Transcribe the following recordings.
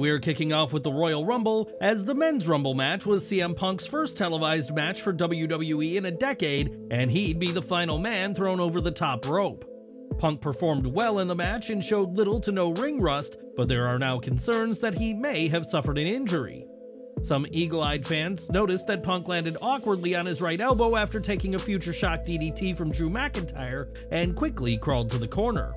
We're kicking off with the Royal Rumble, as the men's Rumble match was CM Punk's first televised match for WWE in a decade, and he'd be the final man thrown over the top rope. Punk performed well in the match and showed little to no ring rust, but there are now concerns that he may have suffered an injury. Some eagle-eyed fans noticed that Punk landed awkwardly on his right elbow after taking a Future Shock DDT from Drew McIntyre and quickly crawled to the corner.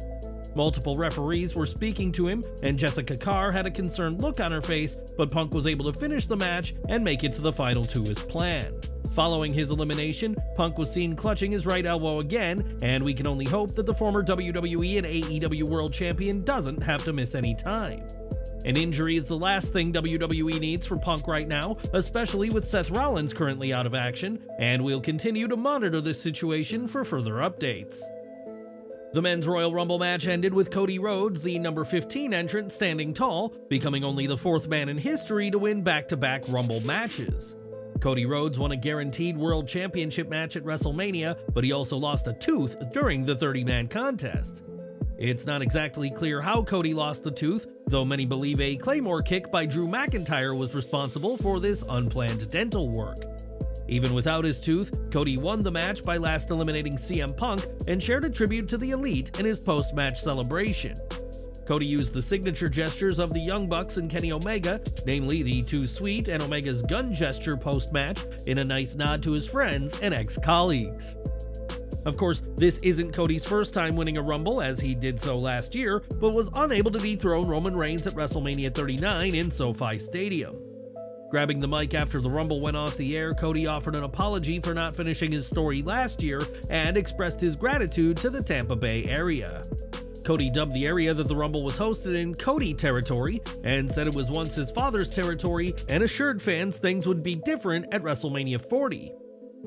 Multiple referees were speaking to him, and Jessica Carr had a concerned look on her face, but Punk was able to finish the match and make it to the final two as planned. Following his elimination, Punk was seen clutching his right elbow again, and we can only hope that the former WWE and AEW World Champion doesn't have to miss any time. An injury is the last thing WWE needs for Punk right now, especially with Seth Rollins currently out of action, and we'll continue to monitor this situation for further updates. The men's Royal Rumble match ended with Cody Rhodes, the number 15 entrant, standing tall, becoming only the fourth man in history to win back-to-back Rumble matches. Cody Rhodes won a guaranteed World Championship match at WrestleMania, but he also lost a tooth during the 30-man contest. It's not exactly clear how Cody lost the tooth, though many believe a Claymore kick by Drew McIntyre was responsible for this unplanned dental work. Even without his tooth, Cody won the match by last eliminating CM Punk and shared a tribute to the Elite in his post-match celebration. Cody used the signature gestures of the Young Bucks and Kenny Omega, namely the Too Sweet and Omega's gun gesture post-match, in a nice nod to his friends and ex-colleagues. Of course, this isn't Cody's first time winning a Rumble, as he did so last year, but was unable to dethrone Roman Reigns at WrestleMania 39 in SoFi Stadium. Grabbing the mic after the Rumble went off the air, Cody offered an apology for not finishing his story last year and expressed his gratitude to the Tampa Bay area. Cody dubbed the area that the Rumble was hosted in Cody territory and said it was once his father's territory and assured fans things would be different at WrestleMania 40.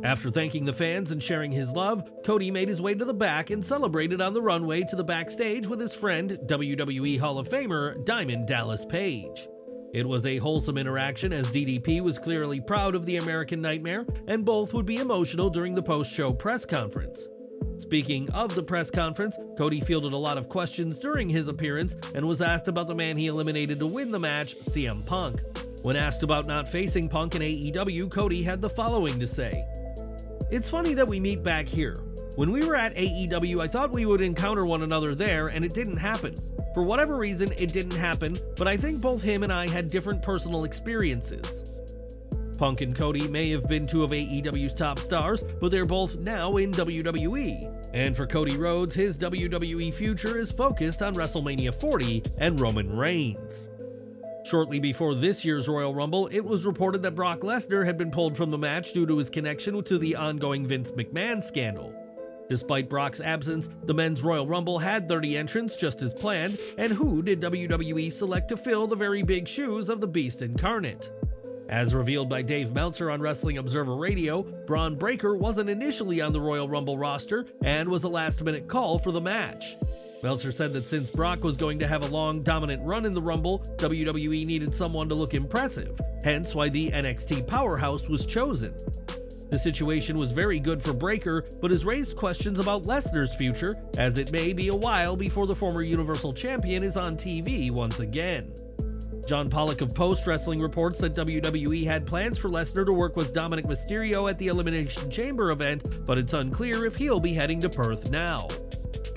After thanking the fans and sharing his love, Cody made his way to the back and celebrated on the runway to the backstage with his friend, WWE Hall of Famer Diamond Dallas Page. It was a wholesome interaction, as DDP was clearly proud of the American Nightmare, and both would be emotional during the post-show press conference. Speaking of the press conference, Cody fielded a lot of questions during his appearance and was asked about the man he eliminated to win the match, CM Punk. When asked about not facing Punk in AEW, Cody had the following to say. "It's funny that we meet back here. When we were at AEW, I thought we would encounter one another there, and it didn't happen. For whatever reason, it didn't happen, but I think both him and I had different personal experiences." Punk and Cody may have been two of AEW's top stars, but they're both now in WWE. And for Cody Rhodes, his WWE future is focused on WrestleMania 40 and Roman Reigns. Shortly before this year's Royal Rumble, it was reported that Brock Lesnar had been pulled from the match due to his connection to the ongoing Vince McMahon scandal. Despite Brock's absence, the men's Royal Rumble had 30 entrants just as planned, and who did WWE select to fill the very big shoes of the Beast incarnate? As revealed by Dave Meltzer on Wrestling Observer Radio, Bron Breakker wasn't initially on the Royal Rumble roster and was a last-minute call for the match. Meltzer said that since Brock was going to have a long, dominant run in the Rumble, WWE needed someone to look impressive, hence why the NXT powerhouse was chosen. The situation was very good for Breakker, but has raised questions about Lesnar's future, as it may be a while before the former Universal Champion is on TV once again. John Pollock of Post Wrestling reports that WWE had plans for Lesnar to work with Dominic Mysterio at the Elimination Chamber event, but it's unclear if he'll be heading to Perth now.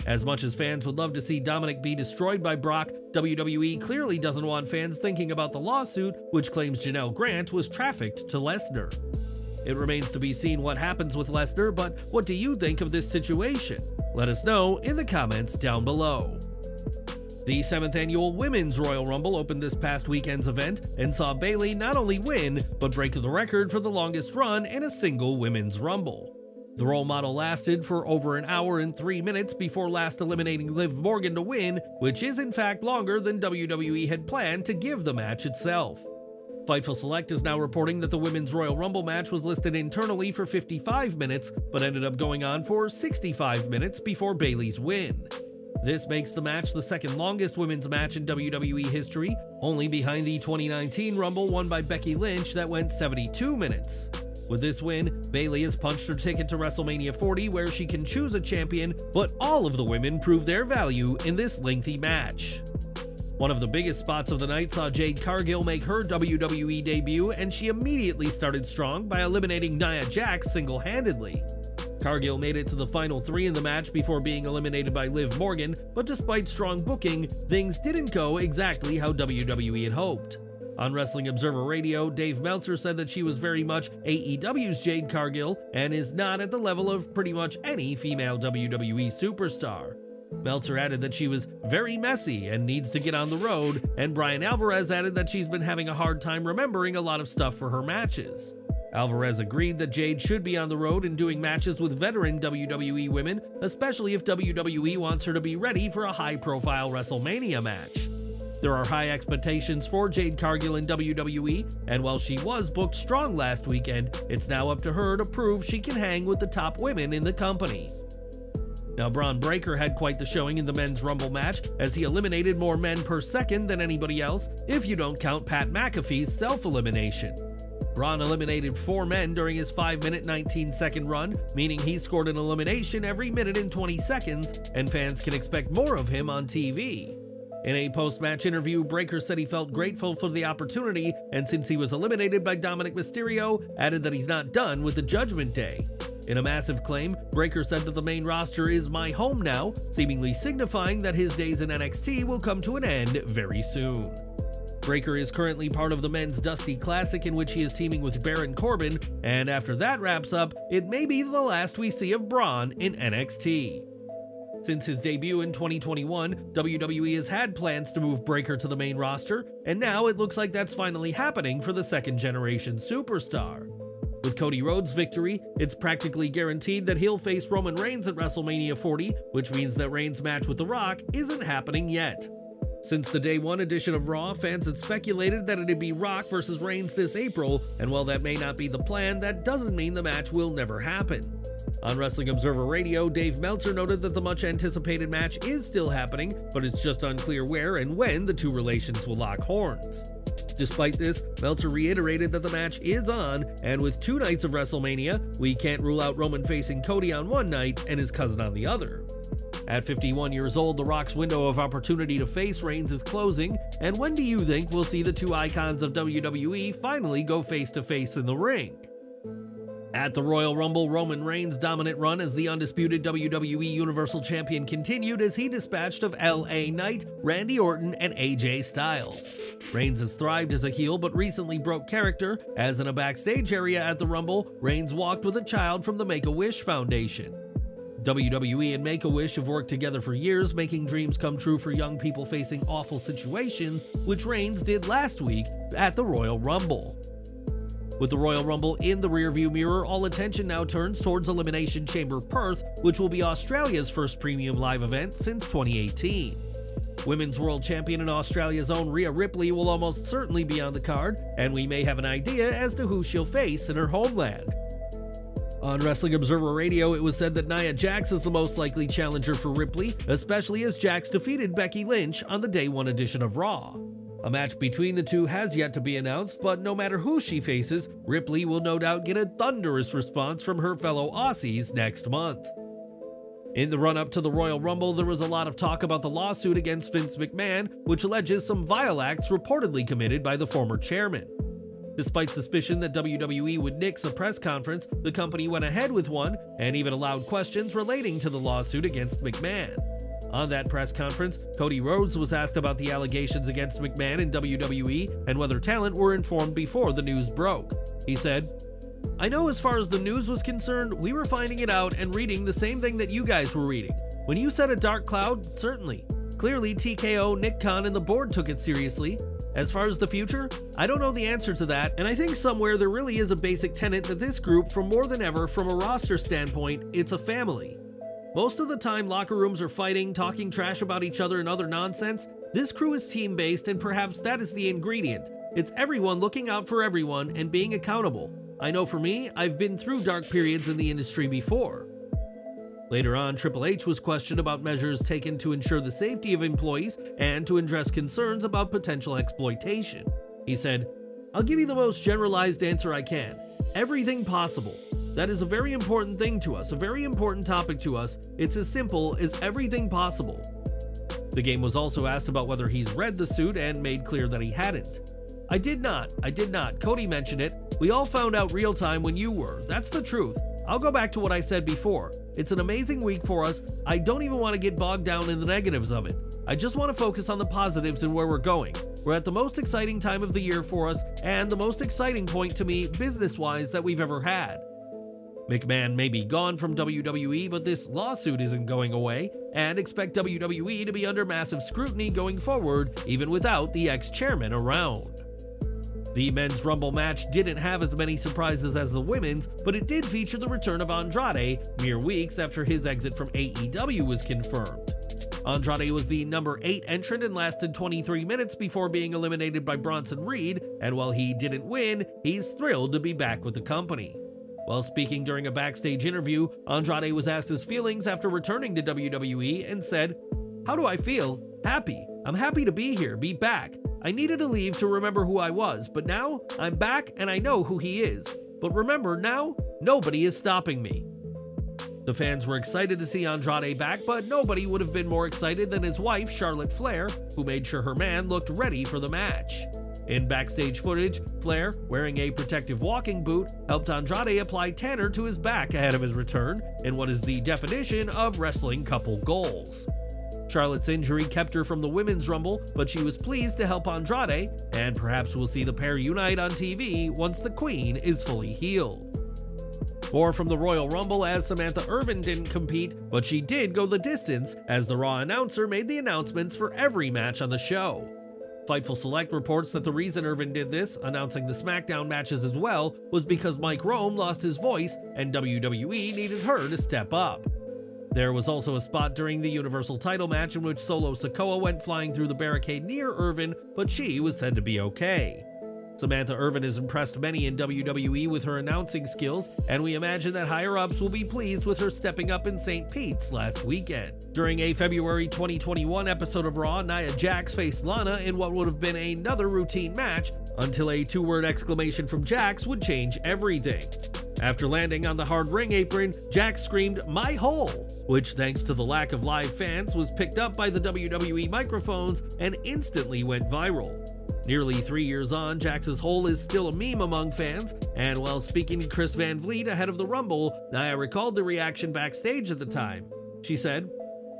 As much as fans would love to see Dominic be destroyed by Brock, WWE clearly doesn't want fans thinking about the lawsuit, which claims Janelle Grant was trafficked to Lesnar. It remains to be seen what happens with Lesnar, but what do you think of this situation? Let us know in the comments down below. The 7th annual Women's Royal Rumble opened this past weekend's event and saw Bayley not only win, but break the record for the longest run in a single Women's Rumble. The role model lasted for over an hour and 3 minutes before last eliminating Liv Morgan to win, which is in fact longer than WWE had planned to give the match itself. Fightful Select is now reporting that the Women's Royal Rumble match was listed internally for 55 minutes, but ended up going on for 65 minutes before Bayley's win. This makes the match the second longest women's match in WWE history, only behind the 2019 Rumble won by Becky Lynch that went 72 minutes. With this win, Bayley has punched her ticket to WrestleMania 40, where she can choose a champion, but all of the women prove their value in this lengthy match. One of the biggest spots of the night saw Jade Cargill make her WWE debut, and she immediately started strong by eliminating Nia Jax single-handedly. Cargill made it to the final three in the match before being eliminated by Liv Morgan, but despite strong booking, things didn't go exactly how WWE had hoped. On Wrestling Observer Radio, Dave Meltzer said that she was very much AEW's Jade Cargill and is not at the level of pretty much any female WWE superstar. Meltzer added that she was very messy and needs to get on the road, and Bryan Alvarez added that she's been having a hard time remembering a lot of stuff for her matches. Alvarez agreed that Jade should be on the road and doing matches with veteran WWE women, especially if WWE wants her to be ready for a high-profile WrestleMania match. There are high expectations for Jade Cargill in WWE, and while she was booked strong last weekend, it's now up to her to prove she can hang with the top women in the company. Now, Bron Breakker had quite the showing in the men's Rumble match, as he eliminated more men per second than anybody else, if you don't count Pat McAfee's self-elimination. Bron eliminated 4 men during his 5-minute, 19-second run, meaning he scored an elimination every minute and 20 seconds, and fans can expect more of him on TV. In a post-match interview, Breakker said he felt grateful for the opportunity, and since he was eliminated by Dominic Mysterio, added that he's not done with the Judgment Day. In a massive claim, Breakker said that the main roster is my home now, seemingly signifying that his days in NXT will come to an end very soon. Breakker is currently part of the men's Dusty Classic, in which he is teaming with Baron Corbin, and after that wraps up, it may be the last we see of Bron in NXT. Since his debut in 2021, WWE has had plans to move Breakker to the main roster, and now it looks like that's finally happening for the second-generation superstar. With Cody Rhodes' victory, it's practically guaranteed that he'll face Roman Reigns at WrestleMania 40, which means that Reigns' match with The Rock isn't happening yet. Since the Day 1 edition of Raw, fans had speculated that it'd be Rock versus Reigns this April, and while that may not be the plan, that doesn't mean the match will never happen. On Wrestling Observer Radio, Dave Meltzer noted that the much-anticipated match is still happening, but it's just unclear where and when the two relations will lock horns. Despite this, Meltzer reiterated that the match is on, and with 2 nights of WrestleMania, we can't rule out Roman facing Cody on one night and his cousin on the other. At 51 years old, The Rock's window of opportunity to face Reigns is closing, and when do you think we'll see the two icons of WWE finally go face-to-face in the ring? At the Royal Rumble, Roman Reigns' dominant run as the undisputed WWE Universal Champion continued as he dispatched of LA Knight, Randy Orton, and AJ Styles. Reigns has thrived as a heel but recently broke character, as in a backstage area at the Rumble, Reigns walked with a child from the Make-A-Wish Foundation. WWE and Make-A-Wish have worked together for years, making dreams come true for young people facing awful situations, which Reigns did last week at the Royal Rumble. With the Royal Rumble in the rearview mirror, all attention now turns towards Elimination Chamber Perth, which will be Australia's first premium live event since 2018. Women's World Champion and Australia's own Rhea Ripley will almost certainly be on the card, and we may have an idea as to who she'll face in her homeland. On Wrestling Observer Radio, it was said that Nia Jax is the most likely challenger for Ripley, especially as Jax defeated Becky Lynch on the Day 1 edition of Raw. A match between the two has yet to be announced, but no matter who she faces, Ripley will no doubt get a thunderous response from her fellow Aussies next month. In the run-up to the Royal Rumble, there was a lot of talk about the lawsuit against Vince McMahon, which alleges some vile acts reportedly committed by the former chairman. Despite suspicion that WWE would nix a press conference, the company went ahead with one and even allowed questions relating to the lawsuit against McMahon. On that press conference, Cody Rhodes was asked about the allegations against McMahon and WWE and whether talent were informed before the news broke. He said, "I know as far as the news was concerned, we were finding it out and reading the same thing that you guys were reading. When you said a dark cloud, certainly. Clearly TKO, Nick Khan, and the board took it seriously. As far as the future, I don't know the answer to that, and I think somewhere there really is a basic tenet that this group, from more than ever, from a roster standpoint, it's a family. Most of the time locker rooms are fighting, talking trash about each other and other nonsense. This crew is team-based, and perhaps that is the ingredient. It's everyone looking out for everyone and being accountable. I know for me, I've been through dark periods in the industry before." Later on, Triple H was questioned about measures taken to ensure the safety of employees and to address concerns about potential exploitation. He said, "I'll give you the most generalized answer I can. Everything possible. That is a very important thing to us, a very important topic to us. It's as simple as everything possible." The Game was also asked about whether he's read the suit and made clear that he hadn't. I did not. Cody mentioned it. We all found out real time when you were. That's the truth. I'll go back to what I said before. It's an amazing week for us. I don't even want to get bogged down in the negatives of it. I just want to focus on the positives and where we're going. We're at the most exciting time of the year for us and the most exciting point to me, business-wise, that we've ever had. McMahon may be gone from WWE, but this lawsuit isn't going away, and expect WWE to be under massive scrutiny going forward, even without the ex-chairman around. The men's Rumble match didn't have as many surprises as the women's, but it did feature the return of Andrade mere weeks after his exit from AEW was confirmed. Andrade was the number 8 entrant and lasted 23 minutes before being eliminated by Bronson Reed, and while he didn't win, he's thrilled to be back with the company. While speaking during a backstage interview, Andrade was asked his feelings after returning to WWE and said, "How do I feel? Happy. I'm happy to be here, be back. I needed to leave to remember who I was, but now I'm back and I know who he is. But remember, now nobody is stopping me." The fans were excited to see Andrade back, but nobody would have been more excited than his wife, Charlotte Flair, who made sure her man looked ready for the match. In backstage footage, Flair, wearing a protective walking boot, helped Andrade apply tanner to his back ahead of his return in what is the definition of wrestling couple goals. Charlotte's injury kept her from the women's Rumble, but she was pleased to help Andrade, and perhaps we'll see the pair unite on TV once the Queen is fully healed. More from the Royal Rumble, as Samantha Irvin didn't compete, but she did go the distance as the Raw announcer made the announcements for every match on the show. Fightful Select reports that the reason Irvin did this, announcing the SmackDown matches as well, was because Mike Rome lost his voice and WWE needed her to step up. There was also a spot during the Universal title match in which Solo Sikoa went flying through the barricade near Irvin, but she was said to be okay. Samantha Irvin has impressed many in WWE with her announcing skills, and we imagine that higher-ups will be pleased with her stepping up in St. Pete's last weekend. During a February 2021 episode of Raw, Nia Jax faced Lana in what would have been another routine match, until a two-word exclamation from Jax would change everything. After landing on the hard ring apron, Jax screamed, "My hole!" which, thanks to the lack of live fans, was picked up by the WWE microphones and instantly went viral. Nearly 3 years on, Jax's hole is still a meme among fans, and while speaking to Chris Van Vliet ahead of the Rumble, Nia recalled the reaction backstage at the time. She said,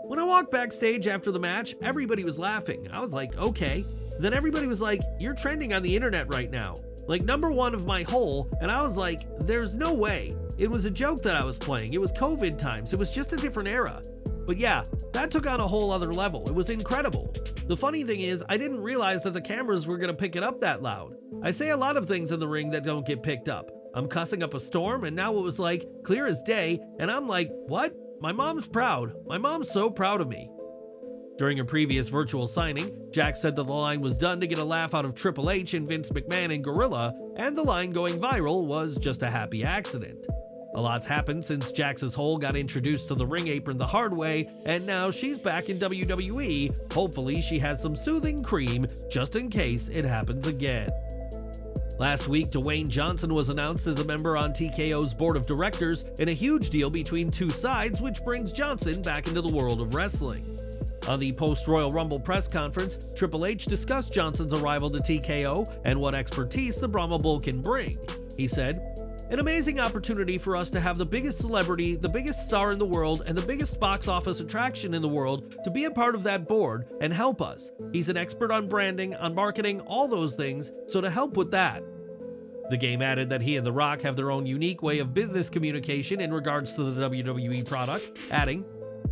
"When I walked backstage after the match, everybody was laughing. I was like, okay. Then everybody was like, you're trending on the internet right now. Like #1 of my hole, and I was like, there's no way. It was a joke that I was playing. It was COVID times. It was just a different era. But yeah, that took on a whole other level. It was incredible. The funny thing is, I didn't realize that the cameras were going to pick it up that loud. I say a lot of things in the ring that don't get picked up. I'm cussing up a storm, and now it was like, clear as day, and I'm like, what? My mom's proud. My mom's so proud of me." During a previous virtual signing, Jax said that the line was done to get a laugh out of Triple H and Vince McMahon and Gorilla, and the line going viral was just a happy accident. A lot's happened since Jax's hole got introduced to the ring apron the hard way, and now she's back in WWE. Hopefully she has some soothing cream just in case it happens again. Last week, Dwayne Johnson was announced as a member on TKO's board of directors in a huge deal between two sides, which brings Johnson back into the world of wrestling. On the post-Royal Rumble press conference, Triple H discussed Johnson's arrival to TKO and what expertise the Brahma Bull can bring. He said, "An amazing opportunity for us to have the biggest celebrity, the biggest star in the world, and the biggest box office attraction in the world to be a part of that board and help us. He's an expert on branding, on marketing, all those things, so to help with that." The Game added that he and The Rock have their own unique way of business communication in regards to the WWE product, adding,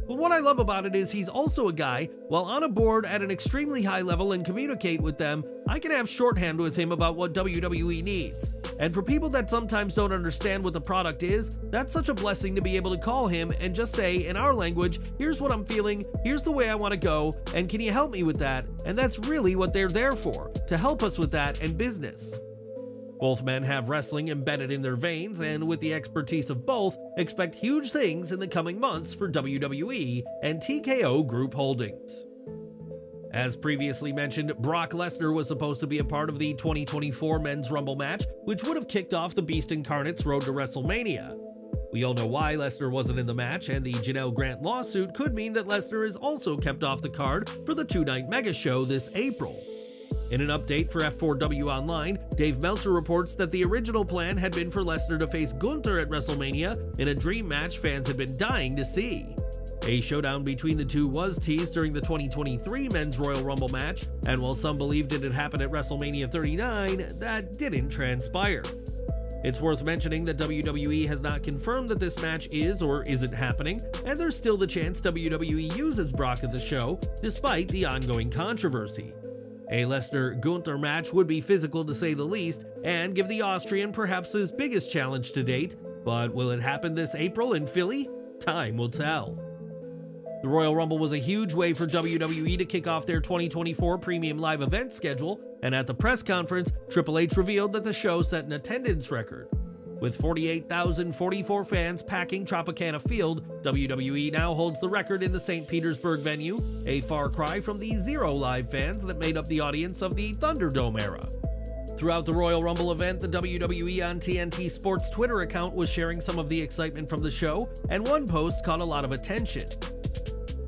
"But what I love about it is he's also a guy, while on a board at an extremely high level and communicate with them, I can have shorthand with him about what WWE needs. And for people that sometimes don't understand what the product is, that's such a blessing to be able to call him and just say, in our language, here's what I'm feeling, here's the way I want to go, and can you help me with that? And that's really what they're there for, to help us with that and business." Both men have wrestling embedded in their veins, and with the expertise of both, expect huge things in the coming months for WWE and TKO Group Holdings. As previously mentioned, Brock Lesnar was supposed to be a part of the 2024 Men's Rumble match, which would have kicked off the Beast Incarnate's road to WrestleMania. We all know why Lesnar wasn't in the match, and the Janelle Grant lawsuit could mean that Lesnar is also kept off the card for the two-night mega show this April. In an update for F4W Online, Dave Meltzer reports that the original plan had been for Lesnar to face Gunther at WrestleMania in a dream match fans had been dying to see. A showdown between the two was teased during the 2023 Men's Royal Rumble match, and while some believed it had happened at WrestleMania 39, that didn't transpire. It's worth mentioning that WWE has not confirmed that this match is or isn't happening, and there's still the chance WWE uses Brock at the show, despite the ongoing controversy. A Lesnar-Gunther match would be physical to say the least, and give the Austrian perhaps his biggest challenge to date, but will it happen this April in Philly? Time will tell. The Royal Rumble was a huge way for WWE to kick off their 2024 premium live event schedule, and at the press conference, Triple H revealed that the show set an attendance record. With 48,044 fans packing Tropicana Field, WWE now holds the record in the St. Petersburg venue, a far cry from the zero live fans that made up the audience of the Thunderdome era. Throughout the Royal Rumble event, the WWE on TNT Sports Twitter account was sharing some of the excitement from the show, and one post caught a lot of attention.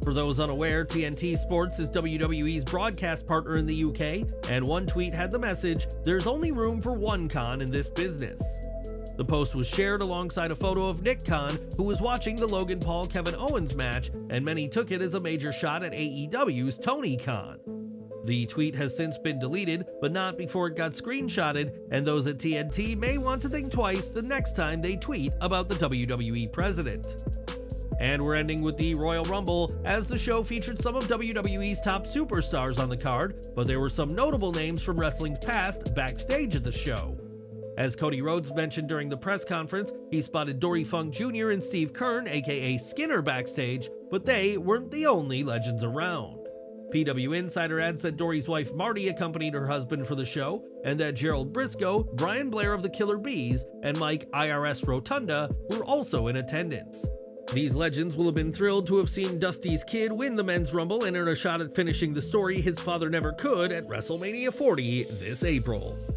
For those unaware, TNT Sports is WWE's broadcast partner in the UK, and one tweet had the message, "There's only room for one Khan in this business." The post was shared alongside a photo of Nick Khan, who was watching the Logan Paul-Kevin Owens match, and many took it as a major shot at AEW's Tony Khan. The tweet has since been deleted, but not before it got screenshotted, and those at TNT may want to think twice the next time they tweet about the WWE president. And we're ending with the Royal Rumble, as the show featured some of WWE's top superstars on the card, but there were some notable names from wrestling's past backstage at the show. As Cody Rhodes mentioned during the press conference, he spotted Dory Funk Jr. and Steve Kern, aka Skinner, backstage, but they weren't the only legends around. PW Insider adds that Dory's wife Marty accompanied her husband for the show, and that Gerald Briscoe, Brian Blair of the Killer Bees, and Mike IRS Rotunda were also in attendance. These legends will have been thrilled to have seen Dusty's kid win the Men's Rumble and earn a shot at finishing the story his father never could at WrestleMania 40 this April.